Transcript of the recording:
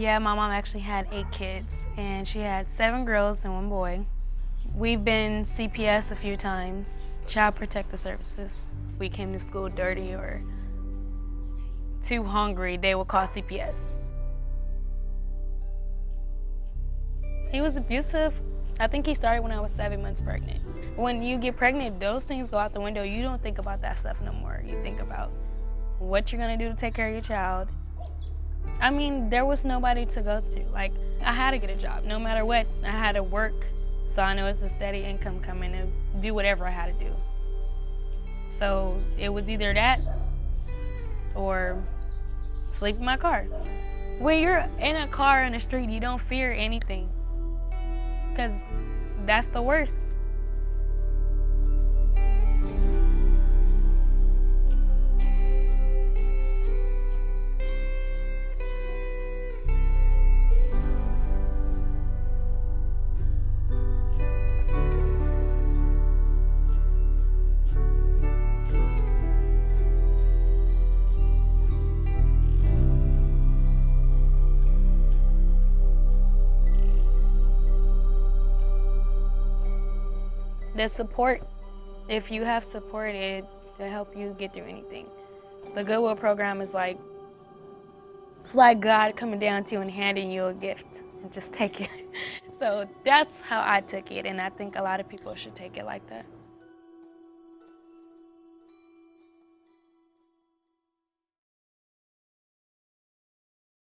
Yeah, my mom actually had 8 kids, and she had 7 girls and 1 boy. We've been CPS a few times, Child Protective Services. We came to school dirty or too hungry, they would call CPS. He was abusive. I think he started when I was 7 months pregnant. When you get pregnant, those things go out the window. You don't think about that stuff no more. You think about what you're gonna do to take care of your child. I mean, there was nobody to go to. Like, I had to get a job. No matter what, I had to work, so I know it's a steady income coming to do whatever I had to do. So it was either that or sleep in my car. When you're in a car on the street, you don't fear anything. Because that's the worst. The support, if you have support, it'll help you get through anything. The Goodwill program is like, it's like God coming down to you and handing you a gift and just take it. So that's how I took it, and I think a lot of people should take it like that.